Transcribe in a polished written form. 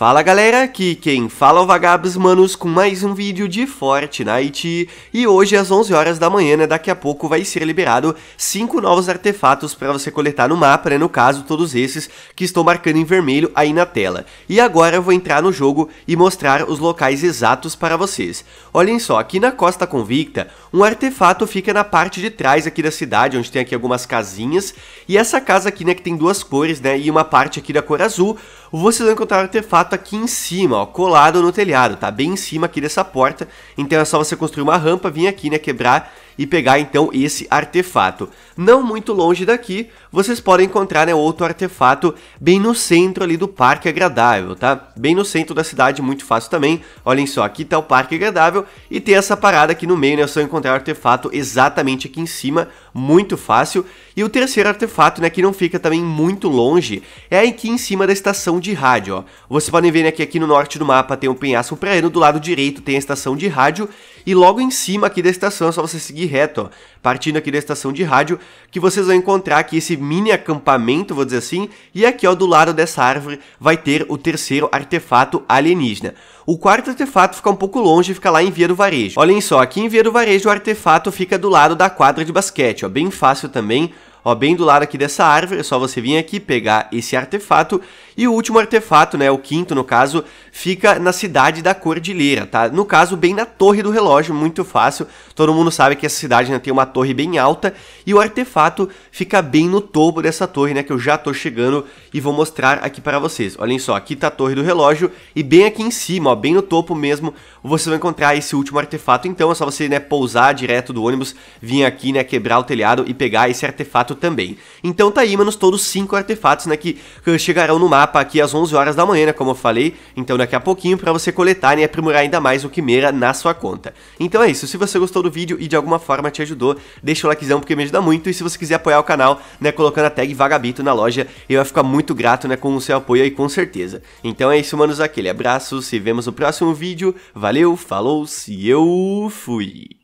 Fala galera, aqui quem fala é o Vagabes Manos com mais um vídeo de Fortnite e hoje às 11 horas da manhã, né, daqui a pouco vai ser liberado 5 novos artefatos para você coletar no mapa, né, no caso todos esses que estou marcando em vermelho aí na tela. E agora eu vou entrar no jogo e mostrar os locais exatos para vocês. Olhem só, aqui na Costa Convicta, um artefato fica na parte de trás aqui da cidade, onde tem aqui algumas casinhas, e essa casa aqui, né, que tem duas cores, né, e uma parte aqui da cor azul, vocês vão encontrar um artefato aqui em cima, ó, colado no telhado, tá bem em cima aqui dessa porta. Então é só você construir uma rampa, vir aqui, né, quebrar e pegar então esse artefato. Não muito longe daqui, vocês podem encontrar, né, outro artefato bem no centro ali do Parque Agradável, tá? Bem no centro da cidade, muito fácil também. Olhem só, aqui tá o Parque Agradável e tem essa parada aqui no meio, né, só encontrar o artefato exatamente aqui em cima, muito fácil. E o terceiro artefato, né, que não fica também muito longe, é aqui em cima da estação de rádio, ó. Vocês podem ver, né, que aqui no norte do mapa tem um penhasco praiano, do lado direito tem a estação de rádio e logo em cima aqui da estação é só você seguir reto, ó, partindo aqui da estação de rádio, que vocês vão encontrar aqui esse mini acampamento, vou dizer assim, e aqui, ó, do lado dessa árvore vai ter o terceiro artefato alienígena. O quarto artefato fica um pouco longe, fica lá em Via do Varejo. Olhem só, aqui em Via do Varejo o artefato fica do lado da quadra de basquete, ó, bem fácil também. Ó, bem do lado aqui dessa árvore, é só você vir aqui pegar esse artefato. E o último artefato, né, o quinto no caso, fica na cidade da Cordilheira, tá? No caso, bem na torre do relógio, muito fácil. Todo mundo sabe que essa cidade, né, tem uma torre bem alta e o artefato fica bem no topo dessa torre, né, que eu já tô chegando e vou mostrar aqui para vocês. Olhem só, aqui tá a torre do relógio e bem aqui em cima, ó, bem no topo mesmo, você vai encontrar esse último artefato. Então é só você, né, pousar direto do ônibus, vir aqui, né, quebrar o telhado e pegar esse artefato também. Então tá aí, manos, todos 5 artefatos, né, que chegarão no mapa aqui às 11 horas da manhã, né, como eu falei. Então daqui a pouquinho pra você coletar, né, e aprimorar ainda mais o Quimera na sua conta. Então é isso, se você gostou do vídeo e de alguma forma te ajudou, deixa o likezão porque me ajuda muito. E se você quiser apoiar o canal, né, colocando a tag Vagabito na loja, eu vou ficar muito grato, né, com o seu apoio aí, com certeza. Então é isso, manos, aquele abraço, se vemos no próximo vídeo. Valeu, falou, se eu fui!